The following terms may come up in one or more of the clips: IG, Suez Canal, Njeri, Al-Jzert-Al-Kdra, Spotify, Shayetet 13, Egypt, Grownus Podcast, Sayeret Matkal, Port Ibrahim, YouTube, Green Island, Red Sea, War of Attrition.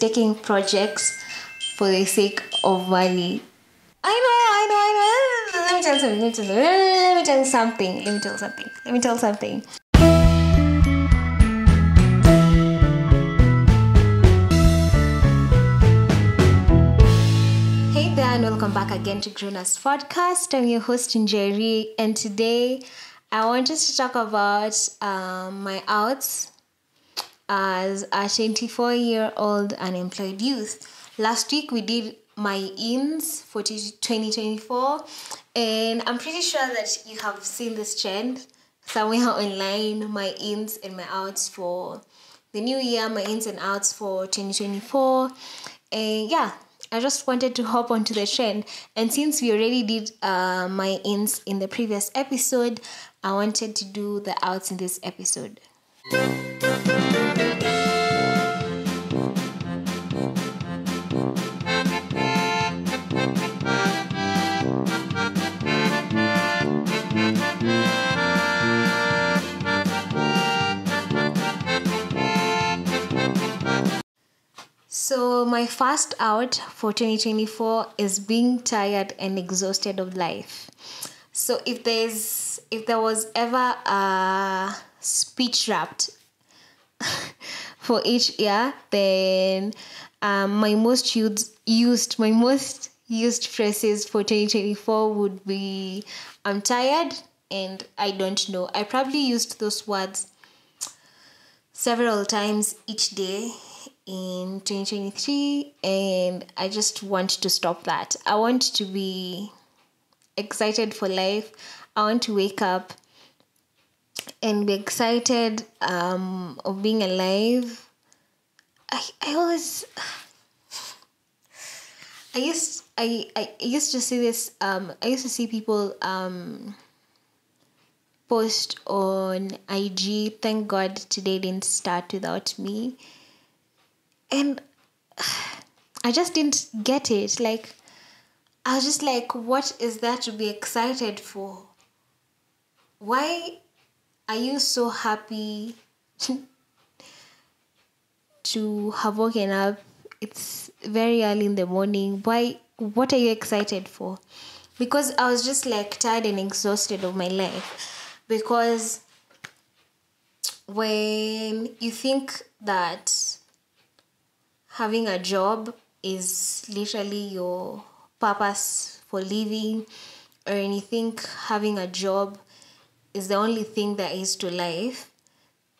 taking projects for the sake of money. I know. Let me tell you something. Hey there, and welcome back again to Grownus Podcast. I'm your host, Njeri, and today I want us to talk about my outs as a 24-year-old unemployed youth. Last week we did my ins for 2024, and I'm pretty sure that you have seen this trend somewhere online, my ins and my outs for the new year, my ins and outs for 2024. And yeah, I just wanted to hop onto the trend, and since we already did my ins in the previous episode, I wanted to do the outs in this episode. So my first out for 2024 is being tired and exhausted of life. So if there was ever a speech wrapped for each year, then my most used phrases for 2024 would be I'm tired and I don't know. I probably used those words several times each day in 2023, and I just want to stop that. I want to be excited for life. I want to wake up and be excited of being alive. I used to see people post on IG, thank God today didn't start without me. And I just didn't get it. Like, I was just like, what is that to be excited for? Why are you so happy to have woken up? It's very early in the morning. Why? What are you excited for? Because I was just like tired and exhausted of my life. Because when you think that having a job is literally your purpose for living, or you think having a job is the only thing there is to life,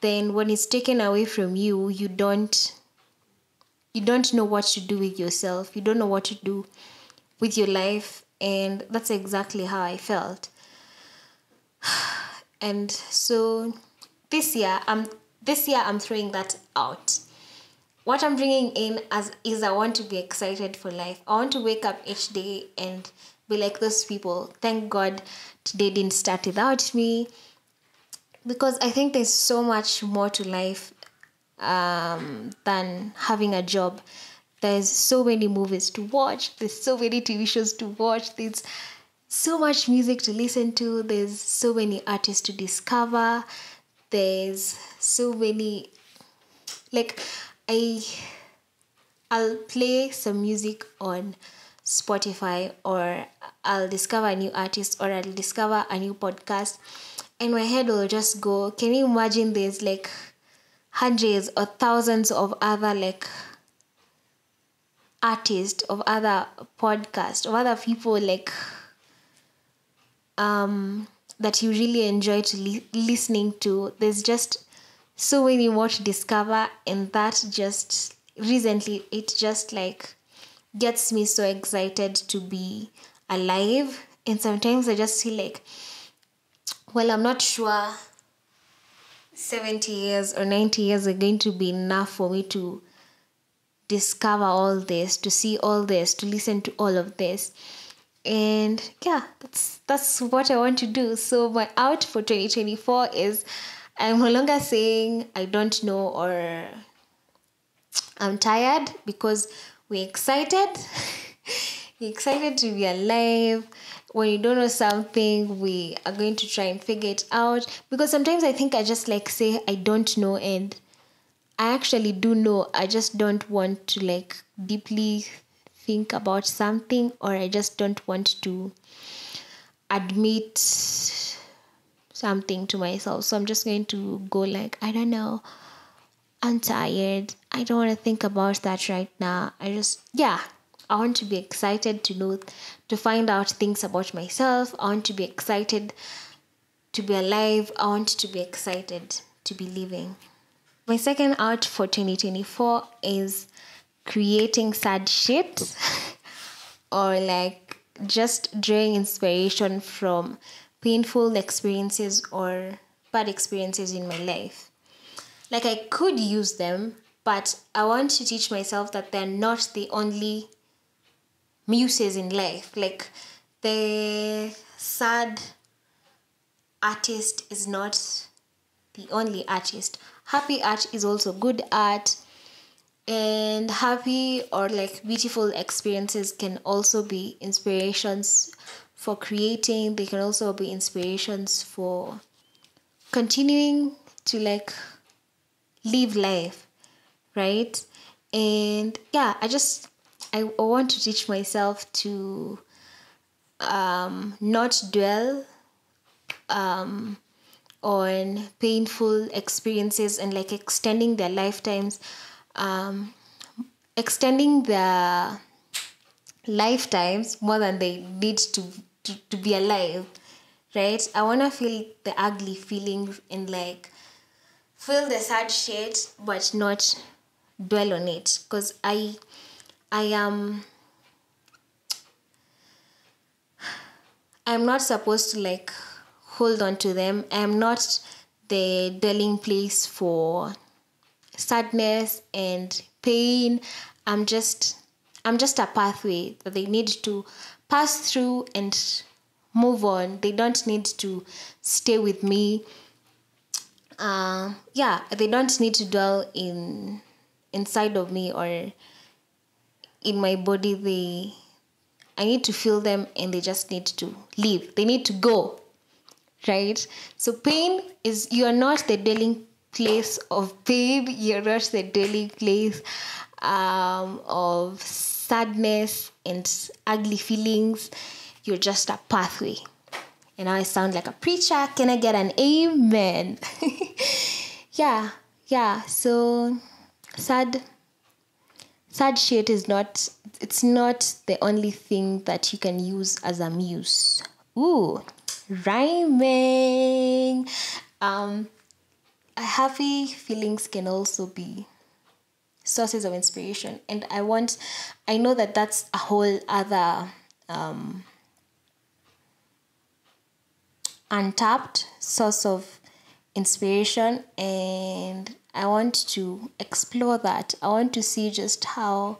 then when it's taken away from you, you don't know what to do with yourself. You don't know what to do with your life, and that's exactly how I felt. And so this year I'm throwing that out. What I'm bringing in is I want to be excited for life. I want to wake up each day and be like those people. Thank God today didn't start without me. Because I think there's so much more to life than having a job. There's so many movies to watch. There's so many TV shows to watch. There's so much music to listen to. There's so many artists to discover. There's so many... like... I'll play some music on Spotify, or I'll discover a new artist, or I'll discover a new podcast, and my head will just go, can you imagine there's like hundreds or thousands of other like artists, of other podcasts, of other people like that you really enjoy to listening to. There's just so many more to discover, and that just recently, it just like gets me so excited to be alive. And sometimes I just feel like, well, I'm not sure 70 years or 90 years are going to be enough for me to discover all this, to see all this, to listen to all of this. And yeah, that's what I want to do. So my out for 2024 is I'm no longer saying I don't know or I'm tired, because we're excited. We're excited to be alive. When you don't know something, we are going to try and figure it out. Because sometimes I think I just like say I don't know, and I actually do know. I just don't want to like deeply think about something, or I just don't want to admit something to myself. So I'm just going to go like, I don't know, I'm tired, I don't want to think about that right now. I want to be excited to find out things about myself. I want to be excited to be alive. I want to be excited to be living. My second art for 2024 is creating sad shit or like just drawing inspiration from painful experiences or bad experiences in my life. Like I could use them, but I want to teach myself that they're not the only muses in life. Like the sad artist is not the only artist. Happy art is also good art, and happy or like beautiful experiences can also be inspirations for creating. They can also be inspirations for continuing to like live life, right? And I want to teach myself to not dwell on painful experiences and like extending their lifetimes, more than they need to be alive, right? I want to feel the ugly feelings and like feel the sad shit, but not dwell on it, because I'm not supposed to like hold on to them. I'm not the dwelling place for sadness and pain. I'm just a pathway that they need to pass through and move on. They don't need to stay with me. They don't need to dwell inside of me or in my body. I need to feel them, and they just need to leave. They need to go, right? So pain is, you are not the dwelling place of pain. You're not the dwelling place of sadness and ugly feelings. You're just a pathway. And now I sound like a preacher. Can I get an amen? So sad shit is not, it's not the only thing that you can use as a muse. Ooh, rhyming. Happy feelings can also be sources of inspiration, and I know that that's a whole other untapped source of inspiration, and I want to explore that. I want to see just how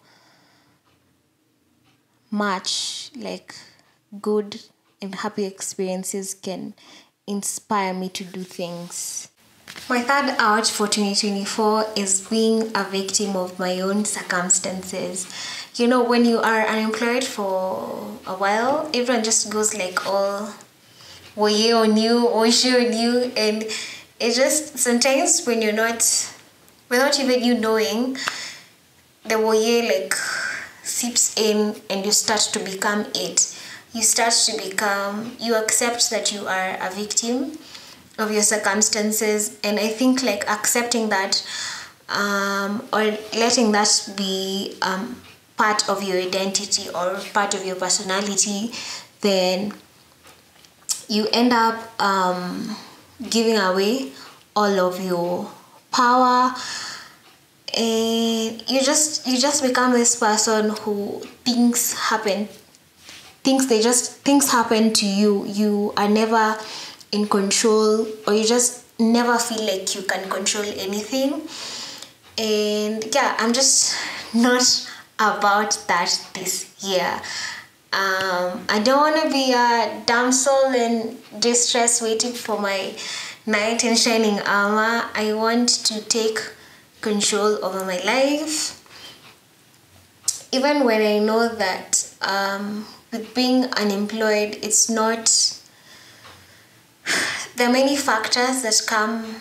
much like good and happy experiences can inspire me to do things. My third art for 2024 is being a victim of my own circumstances. You know, when you are unemployed for a while, everyone just goes like all woye on you, oshe on you, and it just sometimes when you're not, without even you knowing, the woye like seeps in and you start to become it. You accept that you are a victim of your circumstances, and I think like accepting that or letting that be part of your identity or part of your personality, then you end up giving away all of your power, and you just become this person who things happen to you. You are never in control, or you just never feel like you can control anything. And I'm just not about that this year. I don't want to be a damsel in distress waiting for my knight in shining armor. I want to take control over my life. Even when I know that with being unemployed, it's not... There are many factors that come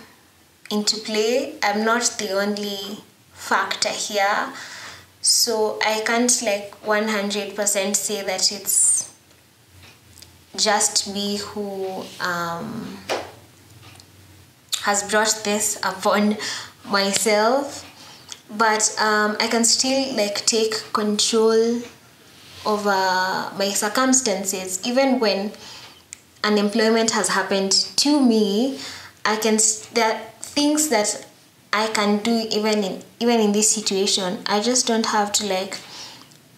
into play. I'm not the only factor here, so I can't 100% say that it's just me who has brought this upon myself, but I can still take control over my circumstances. Even when unemployment has happened to me, there are things that I can do even in this situation. I just don't have to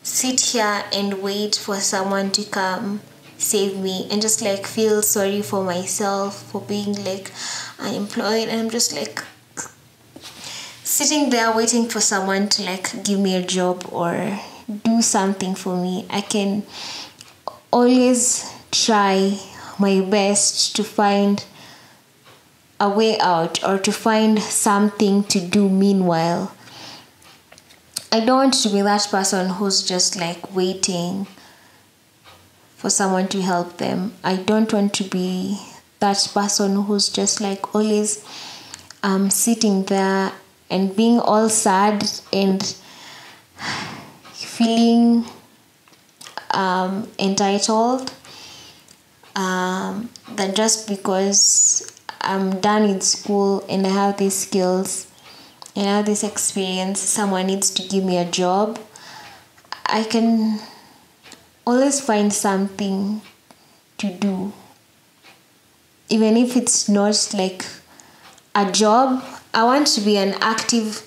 sit here and wait for someone to come save me and just feel sorry for myself for being unemployed, and I'm just sitting there waiting for someone to give me a job or do something for me. I can always try my best to find a way out or to find something to do meanwhile. I don't want to be that person who's just waiting for someone to help them. I don't want to be that person who's just always sitting there and being all sad and feeling entitled that just because I'm done with school and I have these skills and I have this experience, someone needs to give me a job. I can always find something to do. Even if it's not a job, I want to be an active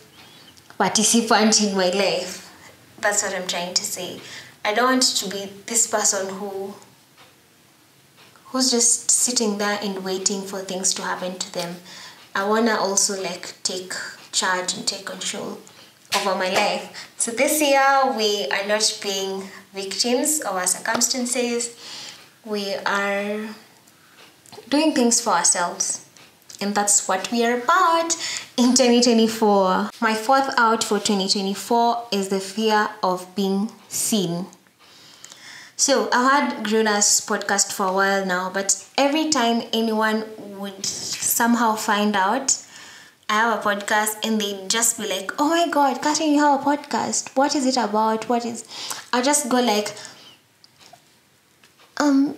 participant in my life. That's what I'm trying to say. I don't want to be this person who's just sitting there and waiting for things to happen to them. I wanna also take charge and take control over my life. So this year we are not being victims of our circumstances. We are doing things for ourselves, and that's what we are about in 2024. My fourth out for 2024 is the fear of being seen. So I've had Grownus Podcast for a while now, but every time anyone would somehow find out I have a podcast, and they'd just be like, "Oh my God, Catherine, you have a podcast. What is it about? What is..." I'll just go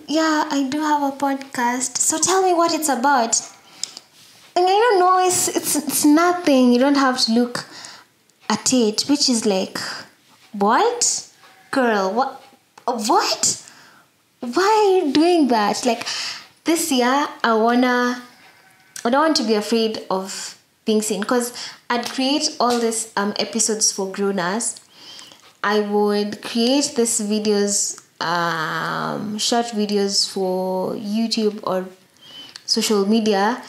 yeah, I do have a podcast. So tell me what it's about. And I don't know, it's nothing. You don't have to look at it, which is what? Girl, what? What? Why are you doing that? This year I don't want to be afraid of being seen, because I'd create all these episodes for Grownus. I would create these videos, short videos for YouTube or social media,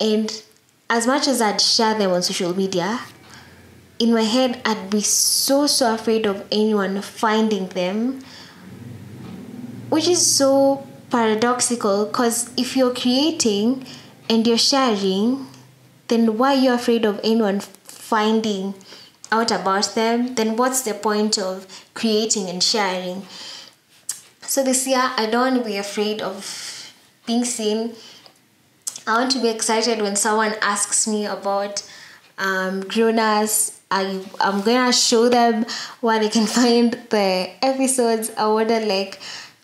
and as much as I'd share them on social media, in my head I'd be so afraid of anyone finding them. Which is so paradoxical, because if you're creating and you're sharing, then why are you afraid of anyone finding out about them? Then what's the point of creating and sharing? So this year, I don't want to be afraid of being seen. I want to be excited when someone asks me about Grownus. I'm going to show them where they can find the episodes. I want to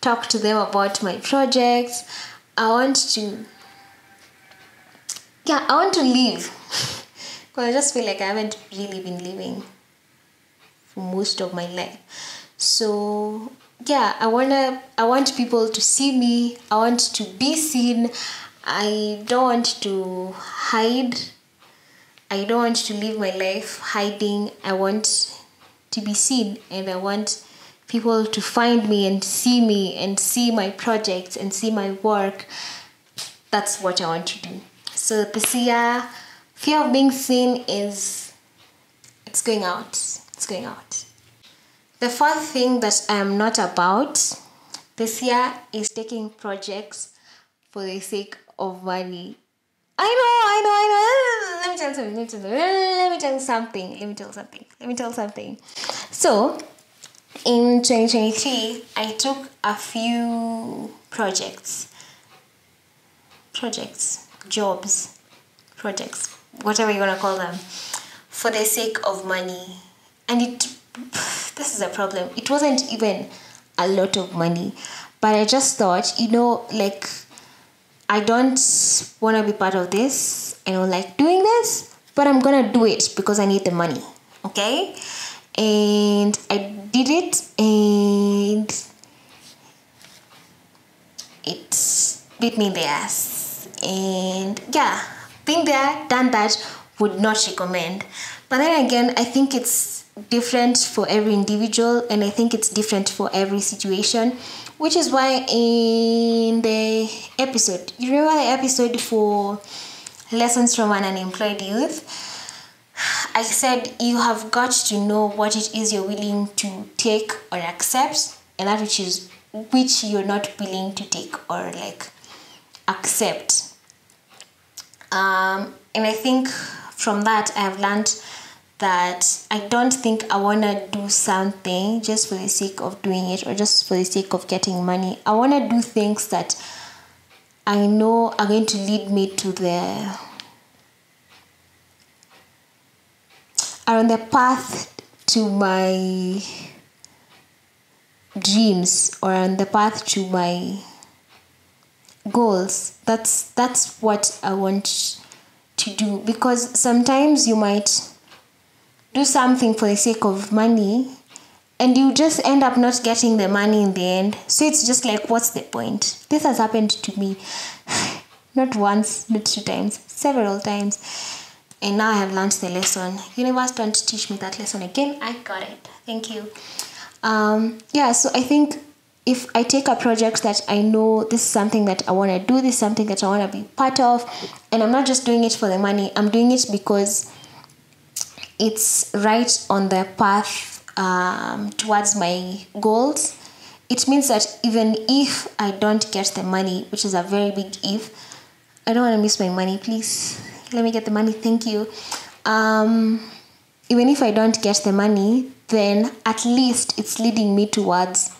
talk to them about my projects. I want to live, because I just feel I haven't really been living for most of my life. So yeah, I want people to see me. I want to be seen. I don't want to hide. I don't want to live my life hiding. I want to be seen, and I want people to find me and see me and see my projects and see my work. That's what I want to do. So this year, fear of being seen it's going out. It's going out. The fourth thing that I am not about this year is taking projects for the sake of money. I know. Let me tell you something. So in 2023, I took a few projects, jobs, projects, whatever you want to call them, for the sake of money. And this is a problem. It wasn't even a lot of money, but I just thought, I don't want to be part of this. I don't like doing this, but I'm going to do it because I need the money. Okay? And I did it, and it beat me in the ass. And yeah, been there, done that, would not recommend. But then again, I think it's different for every individual, and I think it's different for every situation, which is why in the episode, you remember the episode for lessons from an unemployed youth, I said you have got to know what it is you're willing to take or accept, and that which you're not willing to take or accept. And I think from that I have learned that I don't think I want to do something just for the sake of doing it or just for the sake of getting money. I want to do things that I know are going to lead me to the path to my dreams or on the path to my goals. That's what I want to do, because sometimes you might do something for the sake of money and you just end up not getting the money in the end. So it's just what's the point? This has happened to me not once, not two times, several times. And now I have learned the lesson. Universe, don't teach me that lesson again. I got it. Thank you. So I think if I take a project that I know this is something that I want to do, this is something that I want to be part of, and I'm not just doing it for the money, I'm doing it because it's right on the path towards my goals, it means that even if I don't get the money, which is a very big if, I don't want to miss my money. Please, let me get the money. Thank you. Even if I don't get the money, then at least it's leading me towards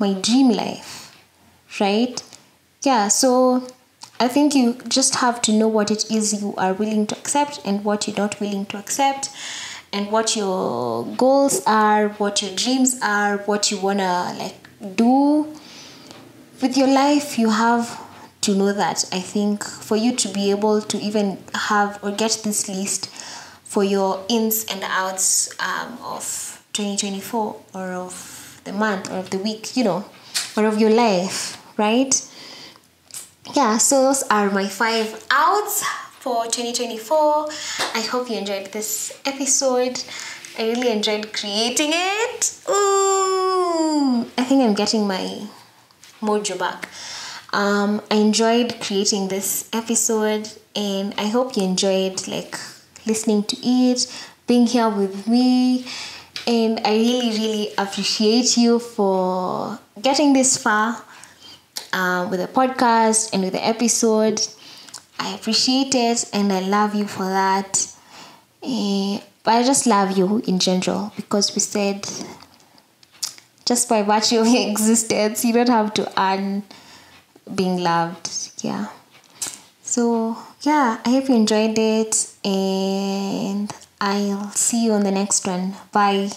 my dream life, right? Yeah, so I think you just have to know what it is you are willing to accept and what you're not willing to accept, and what your goals are, what your dreams are, what you want to do with your life. You have to know that, I think, for you to be able to even have or get this list for your ins and outs of 2024 or of the month or of the week, or of your life, right? Yeah, so those are my 5 outs for 2024. I hope you enjoyed this episode. I really enjoyed creating it. Ooh, I think I'm getting my mojo back. I enjoyed creating this episode, and I hope you enjoyed listening to it, being here with me, and I really appreciate you for getting this far with the podcast and with the episode. I appreciate it, and I love you for that. But I just love you in general, because we said just by virtue of your existence, you don't have to earn being loved. Yeah. So yeah, I hope you enjoyed it, and I'll see you on the next one. Bye.